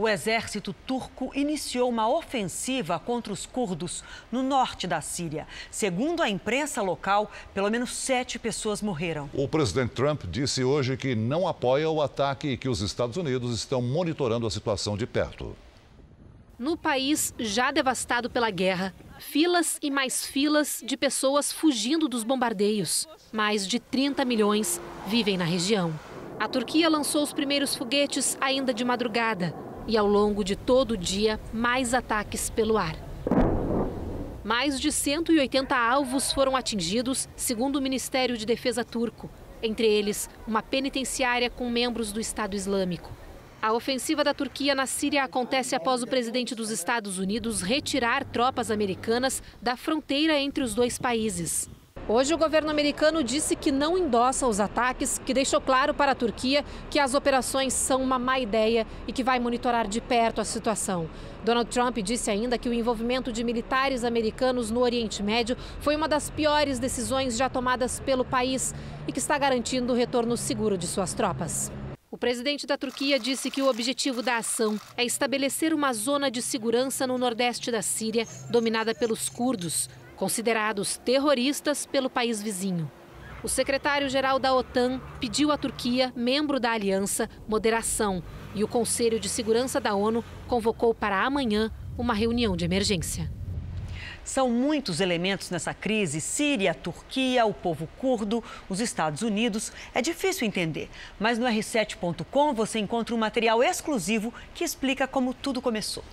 O exército turco iniciou uma ofensiva contra os curdos no norte da Síria. Segundo a imprensa local, pelo menos 7 pessoas morreram. O presidente Trump disse hoje que não apoia o ataque e que os Estados Unidos estão monitorando a situação de perto. No país já devastado pela guerra, filas e mais filas de pessoas fugindo dos bombardeios. Mais de 30 milhões vivem na região. A Turquia lançou os primeiros foguetes ainda de madrugada e, ao longo de todo o dia, mais ataques pelo ar. Mais de 180 alvos foram atingidos, segundo o Ministério de Defesa turco, entre eles uma penitenciária com membros do Estado Islâmico. A ofensiva da Turquia na Síria acontece após o presidente dos Estados Unidos retirar tropas americanas da fronteira entre os dois países. Hoje o governo americano disse que não endossa os ataques, que deixou claro para a Turquia que as operações são uma má ideia e que vai monitorar de perto a situação. Donald Trump disse ainda que o envolvimento de militares americanos no Oriente Médio foi uma das piores decisões já tomadas pelo país e que está garantindo o retorno seguro de suas tropas. O presidente da Turquia disse que o objetivo da ação é estabelecer uma zona de segurança no nordeste da Síria, dominada pelos curdos, considerados terroristas pelo país vizinho. O secretário-geral da OTAN pediu à Turquia, membro da aliança, moderação, e o Conselho de Segurança da ONU convocou para amanhã uma reunião de emergência. São muitos elementos nessa crise: Síria, Turquia, o povo curdo, os Estados Unidos. É difícil entender, mas no r7.com você encontra um material exclusivo que explica como tudo começou.